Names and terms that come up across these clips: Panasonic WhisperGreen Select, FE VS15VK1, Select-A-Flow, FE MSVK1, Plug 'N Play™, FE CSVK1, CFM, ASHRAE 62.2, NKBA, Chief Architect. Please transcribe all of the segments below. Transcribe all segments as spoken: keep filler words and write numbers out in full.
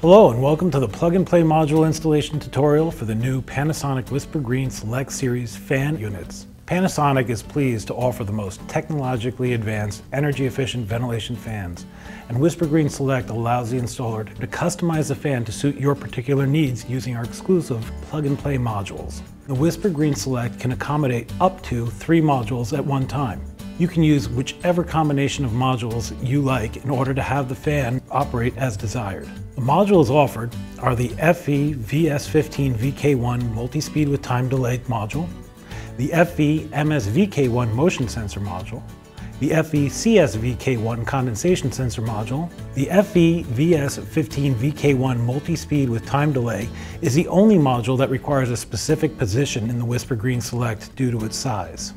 Hello and welcome to the Plug 'N Play module installation tutorial for the new Panasonic WhisperGreen Select Series fan units. Panasonic is pleased to offer the most technologically advanced, energy-efficient ventilation fans, and WhisperGreen Select allows the installer to customize the fan to suit your particular needs using our exclusive Plug 'N Play modules. The WhisperGreen Select can accommodate up to three modules at one time. You can use whichever combination of modules you like in order to have the fan operate as desired. The modules offered are the F E V S fifteen V K one multi-speed with time delayed module, the F E M S V K one motion sensor module, the F E C S V K one condensation sensor module. The F E V S fifteen V K one multi-speed with time delay is the only module that requires a specific position in the WhisperGreen Select due to its size.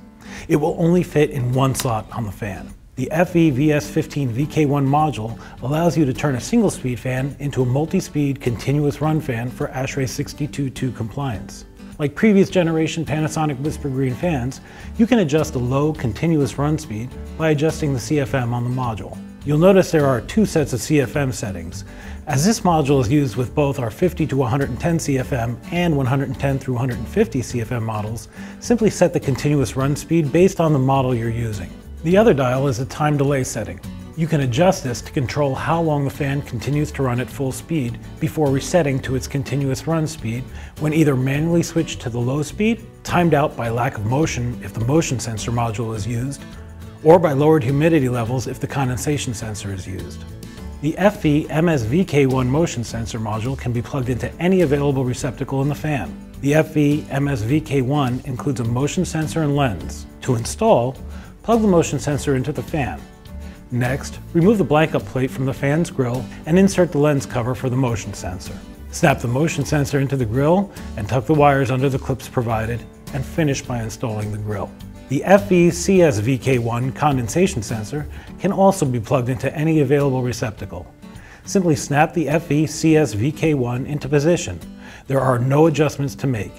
It will only fit in one slot on the fan. The F E V S fifteen V K one module allows you to turn a single speed fan into a multi-speed continuous run fan for ASHRAE sixty-two point two compliance. Like previous generation Panasonic WhisperGreen fans, you can adjust the low continuous run speed by adjusting the C F M on the module. You'll notice there are two sets of C F M settings, as this module is used with both our fifty to one hundred ten C F M and one hundred ten through one hundred fifty C F M models. Simply set the continuous run speed based on the model you're using. The other dial is the time delay setting. You can adjust this to control how long the fan continues to run at full speed before resetting to its continuous run speed when either manually switched to the low speed, timed out by lack of motion if the motion sensor module is used, or by lowered humidity levels if the condensation sensor is used. The F E M S V K one motion sensor module can be plugged into any available receptacle in the fan. The F E M S V K one includes a motion sensor and lens. To install, plug the motion sensor into the fan. Next, remove the blank up plate from the fan's grill and insert the lens cover for the motion sensor. Snap the motion sensor into the grill and tuck the wires under the clips provided, and finish by installing the grill. The F E C S V K one condensation sensor can also be plugged into any available receptacle. Simply snap the F E C S V K one into position. There are no adjustments to make.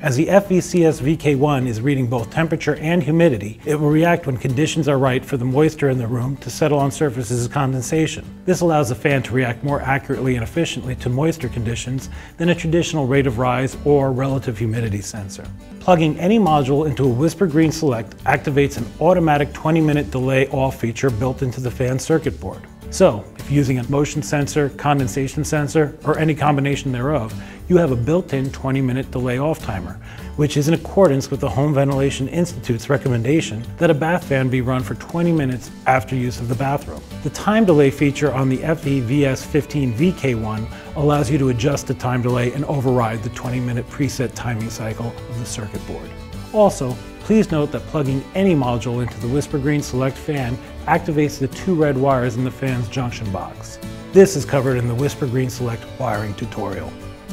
As the F E C S V K one is reading both temperature and humidity, it will react when conditions are right for the moisture in the room to settle on surfaces of condensation. This allows the fan to react more accurately and efficiently to moisture conditions than a traditional rate of rise or relative humidity sensor. Plugging any module into a WhisperGreen Select activates an automatic twenty minute delay off feature built into the fan circuit board. So, if using a motion sensor, condensation sensor, or any combination thereof, you have a built-in twenty minute delay off timer, which is in accordance with the Home Ventilation Institute's recommendation that a bath fan be run for twenty minutes after use of the bathroom. The time delay feature on the F E V S fifteen V K one allows you to adjust the time delay and override the twenty minute preset timing cycle of the circuit board. Also, please note that plugging any module into the WhisperGreen Select fan activates the two red wires in the fan's junction box. This is covered in the WhisperGreen Select wiring tutorial.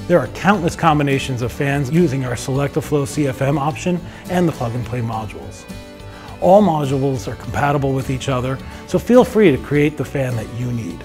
There are countless combinations of fans using our Select-A-Flow C F M option and the Plug 'N Play modules. All modules are compatible with each other, so feel free to create the fan that you need.